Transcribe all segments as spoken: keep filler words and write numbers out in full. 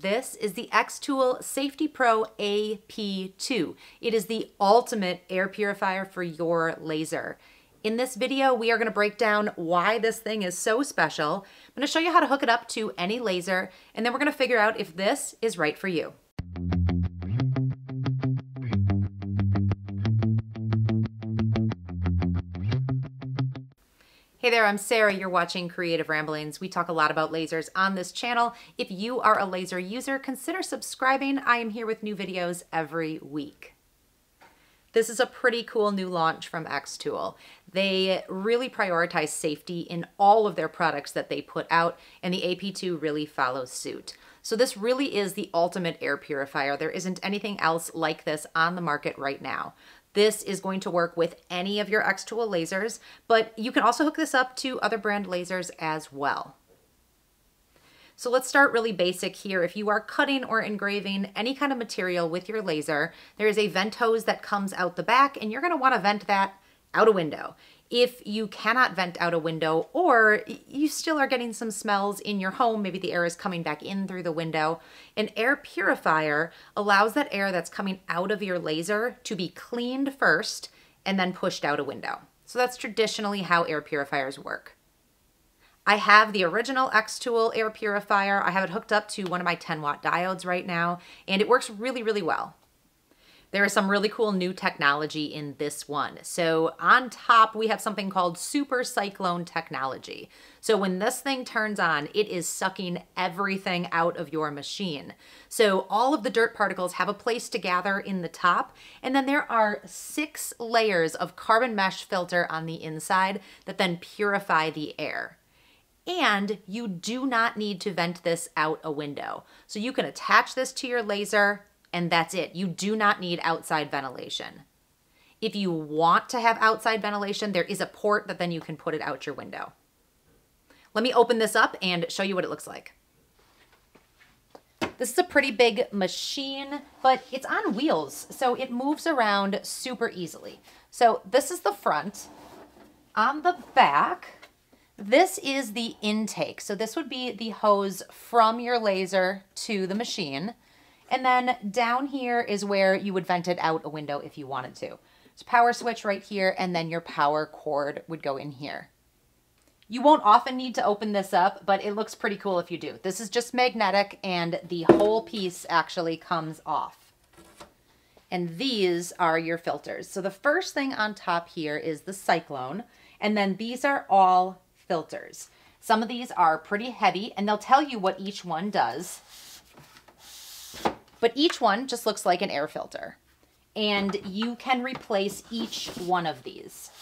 This is the XTool Safety Pro A P two. It is the ultimate air purifier for your laser. In this video, we are going to break down why this thing is so special. I'm going to show you how to hook it up to any laser, and then we're going to figure out if this is right for you. Hey there, I'm Sarah. You're watching Creative Ramblings. We talk a lot about lasers on this channel. If you are a laser user, consider subscribing. I am here with new videos every week. This is a pretty cool new launch from XTool. They really prioritize safety in all of their products that they put out, and the A P two really follows suit. So this really is the ultimate air purifier. There isn't anything else like this on the market right now. This is going to work with any of your XTool lasers, but you can also hook this up to other brand lasers as well. So let's start really basic here. If you are cutting or engraving any kind of material with your laser, there is a vent hose that comes out the back, and you're going to want to vent that out a window. If you cannot vent out a window, or you still are getting some smells in your home, maybe the air is coming back in through the window, an air purifier allows that air that's coming out of your laser to be cleaned first and then pushed out a window. So that's traditionally how air purifiers work. I have the original XTool air purifier. I have it hooked up to one of my ten watt diodes right now, and it works really, really well. There is some really cool new technology in this one. So on top, we have something called super cyclone technology. So when this thing turns on, it is sucking everything out of your machine. So all of the dirt particles have a place to gather in the top. And then there are six layers of carbon mesh filter on the inside that then purify the air. And you do not need to vent this out a window. So you can attach this to your laser, and that's it. You do not need outside ventilation. If you want to have outside ventilation, there is a port that then you can put it out your window. Let me open this up and show you what it looks like. This is a pretty big machine, but it's on wheels, so it moves around super easily. So this is the front. On the back, this is the intake. So this would be the hose from your laser to the machine. And then down here is where you would vent it out a window if you wanted to. It's a power switch right here, and then your power cord would go in here. You won't often need to open this up, but it looks pretty cool if you do. This is just magnetic, and the whole piece actually comes off. And these are your filters. So the first thing on top here is the cyclone, and then these are all filters. Some of these are pretty heavy, and they'll tell you what each one does, but each one just looks like an air filter, and you can replace each one of these.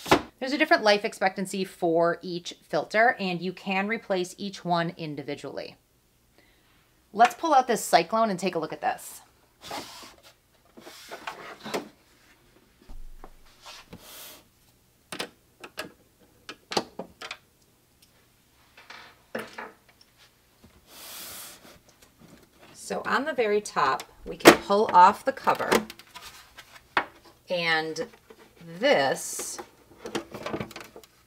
There's a different life expectancy for each filter, and you can replace each one individually. Let's pull out this cyclone and take a look at this. So on the very top, we can pull off the cover, and this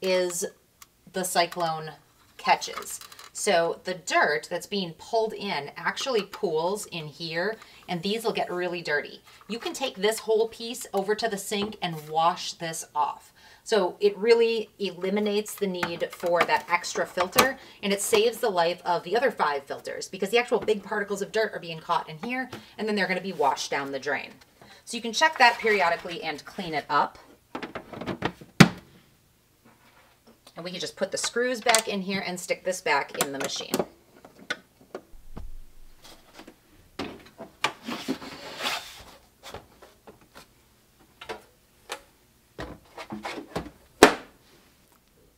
is the cyclone catches. So the dirt that's being pulled in actually pools in here, and these will get really dirty. You can take this whole piece over to the sink and wash this off. So it really eliminates the need for that extra filter, and it saves the life of the other five filters because the actual big particles of dirt are being caught in here, and then they're going to be washed down the drain. So you can check that periodically and clean it up. And we can just put the screws back in here and stick this back in the machine.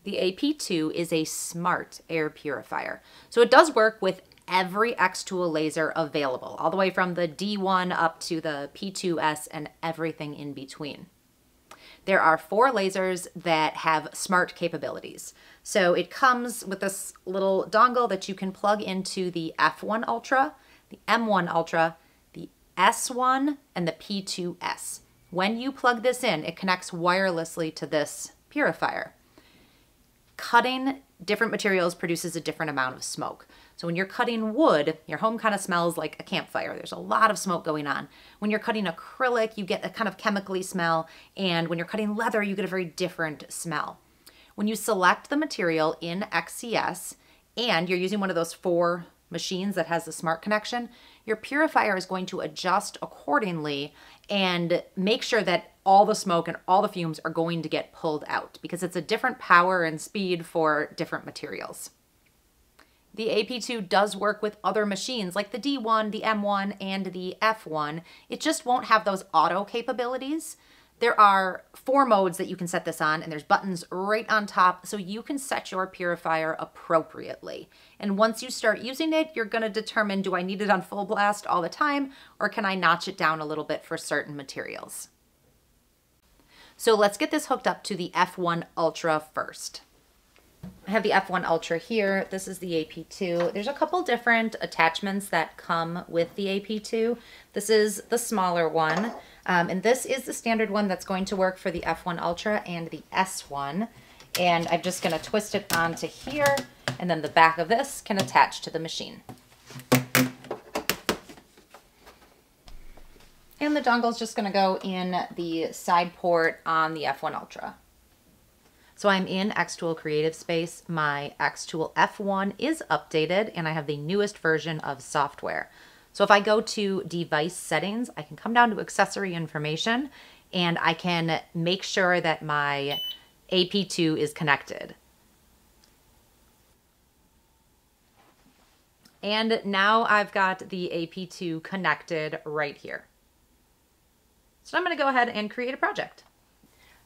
The A P two is a smart air purifier. So it does work with every XTool laser available, all the way from the D one up to the P two S and everything in between. There are four lasers that have smart capabilities. So it comes with this little dongle that you can plug into the F one Ultra, the M one Ultra, the S one, and the P two S. When you plug this in, it connects wirelessly to this purifier. Cutting different materials produces a different amount of smoke. So when you're cutting wood, your home kind of smells like a campfire. There's a lot of smoke going on. When you're cutting acrylic, you get a kind of chemically smell. And when you're cutting leather, you get a very different smell. When you select the material in X C S and you're using one of those four machines that has the smart connection, your purifier is going to adjust accordingly and make sure that all the smoke and all the fumes are going to get pulled out, because it's a different power and speed for different materials. The A P two does work with other machines like the D one, the M one, and the F one. It just won't have those auto capabilities. There are four modes that you can set this on, and there's buttons right on top, so you can set your purifier appropriately. And once you start using it, you're gonna determine, do I need it on full blast all the time, or can I notch it down a little bit for certain materials? So let's get this hooked up to the F one Ultra first. I have the F one Ultra here. This is the A P two. There's a couple different attachments that come with the A P two. This is the smaller one, um, and this is the standard one that's going to work for the F one Ultra and the S one. And I'm just going to twist it onto here, and then the back of this can attach to the machine. And the dongle's just going to go in the side port on the F one Ultra. So I'm in XTool Creative Space. My XTool F one is updated and I have the newest version of software. So if I go to device settings, I can come down to accessory information and I can make sure that my A P two is connected. And now I've got the A P two connected right here. So I'm gonna go ahead and create a project.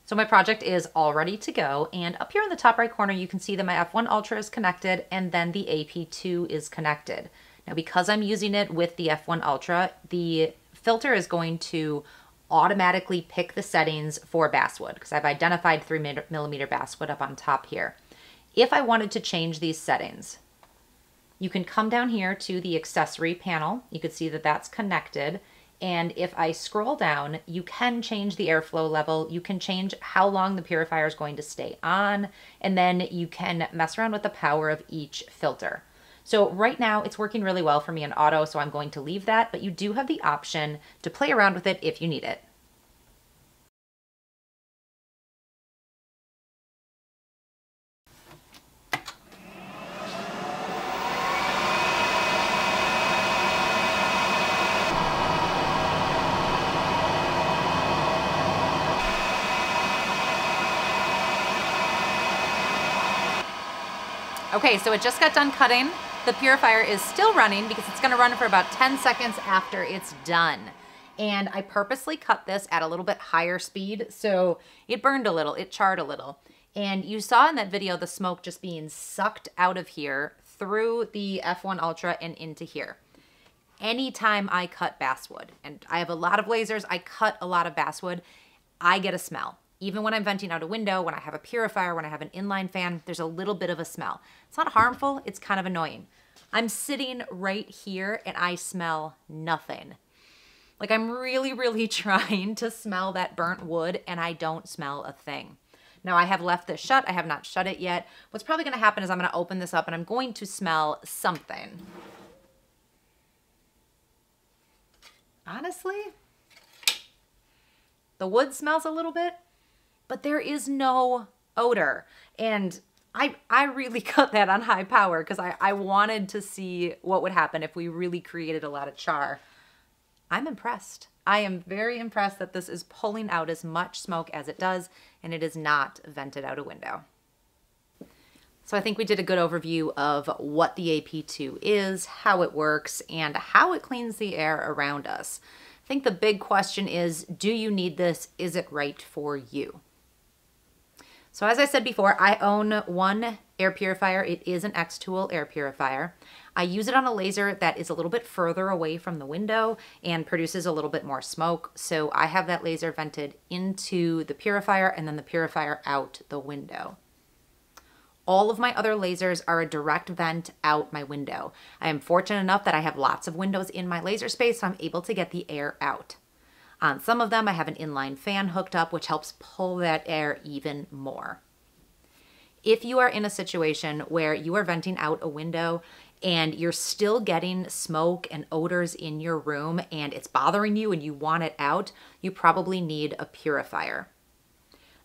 So my project is all ready to go, and up here in the top right corner you can see that my F one Ultra is connected and then the A P two is connected. Now because I'm using it with the F one Ultra, the filter is going to automatically pick the settings for basswood because I've identified three millimeter basswood up on top here. If I wanted to change these settings, you can come down here to the accessory panel. You can see that that's connected. And if I scroll down, you can change the airflow level, you can change how long the purifier is going to stay on, and then you can mess around with the power of each filter. So right now it's working really well for me in auto, so I'm going to leave that, but you do have the option to play around with it if you need it. Okay, so it just got done cutting. The purifier is still running because it's gonna run for about ten seconds after it's done. And I purposely cut this at a little bit higher speed, so it burned a little, it charred a little. And you saw in that video the smoke just being sucked out of here through the F one Ultra and into here. Anytime I cut basswood, and I have a lot of lasers, I cut a lot of basswood, I get a smell. Even when I'm venting out a window, when I have a purifier, when I have an inline fan, there's a little bit of a smell. It's not harmful, it's kind of annoying. I'm sitting right here and I smell nothing. Like I'm really, really trying to smell that burnt wood and I don't smell a thing. Now I have left this shut, I have not shut it yet. What's probably gonna happen is I'm gonna open this up and I'm going to smell something. Honestly, the wood smells a little bit, but there is no odor. And I, I really cut that on high power because I, I wanted to see what would happen if we really created a lot of char. I'm impressed. I am very impressed that this is pulling out as much smoke as it does, and it is not vented out a window. So I think we did a good overview of what the A P two is, how it works, and how it cleans the air around us. I think the big question is, do you need this? Is it right for you? So as I said before, I own one air purifier. It is an XTool air purifier. I use it on a laser that is a little bit further away from the window and produces a little bit more smoke. So I have that laser vented into the purifier and then the purifier out the window. All of my other lasers are a direct vent out my window. I am fortunate enough that I have lots of windows in my laser space, so I'm able to get the air out. On some of them, I have an inline fan hooked up, which helps pull that air even more. If you are in a situation where you are venting out a window and you're still getting smoke and odors in your room and it's bothering you and you want it out, you probably need a purifier.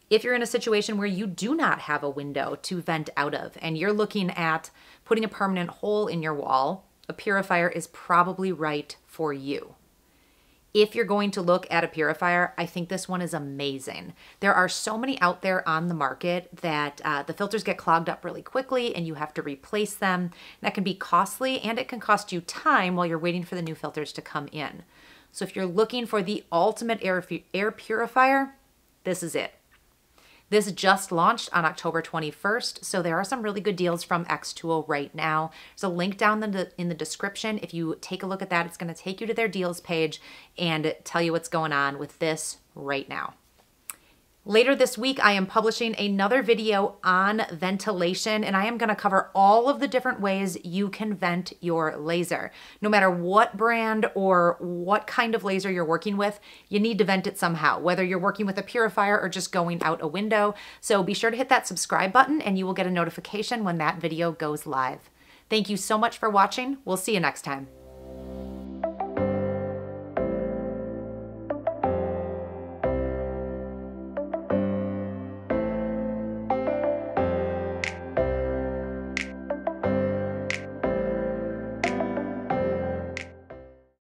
If you're in a situation where you do not have a window to vent out of and you're looking at putting a permanent hole in your wall, a purifier is probably right for you. If you're going to look at a purifier, I think this one is amazing. There are so many out there on the market that uh, the filters get clogged up really quickly and you have to replace them. That can be costly and it can cost you time while you're waiting for the new filters to come in. So if you're looking for the ultimate air, air purifier, this is it. This just launched on October twenty-first, so there are some really good deals from XTool right now. There's a link down in the, in the description. If you take a look at that, it's gonna take you to their deals page and tell you what's going on with this right now. Later this week, I am publishing another video on ventilation, and I am gonna cover all of the different ways you can vent your laser. No matter what brand or what kind of laser you're working with, you need to vent it somehow, whether you're working with a purifier or just going out a window. So be sure to hit that subscribe button and you will get a notification when that video goes live. Thank you so much for watching. We'll see you next time.